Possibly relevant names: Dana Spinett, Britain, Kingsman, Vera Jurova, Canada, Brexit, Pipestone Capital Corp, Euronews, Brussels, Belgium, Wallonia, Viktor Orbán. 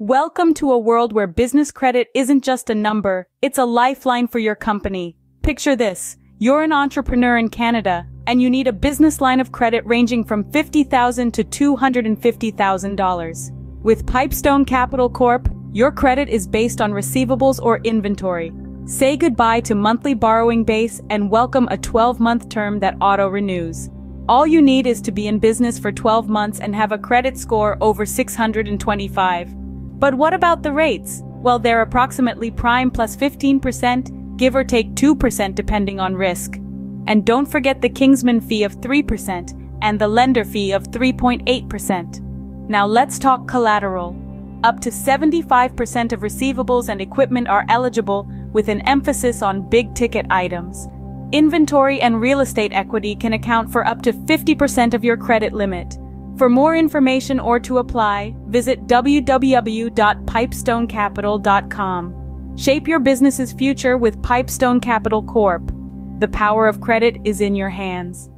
Welcome to a world where business credit isn't just a number, it's a lifeline for your company. Picture this, you're an entrepreneur in Canada, and you need a business line of credit ranging from $50,000 to $250,000. With Pipestone Capital Corp, your credit is based on receivables or inventory. Say goodbye to monthly borrowing base and welcome a 12-month term that auto-renews. All you need is to be in business for 12 months and have a credit score over 625. But what about the rates? Well, they're approximately prime plus 15%, give or take 2% depending on risk. And don't forget the Kingsman fee of 3% and the lender fee of 3.8%. Now let's talk collateral. Up to 75% of receivables and equipment are eligible, with an emphasis on big-ticket items. Inventory and real estate equity can account for up to 50% of your credit limit. For more information or to apply, visit www.pipestonecapital.com. Shape your business's future with Pipestone Capital Corp. The power of credit is in your hands.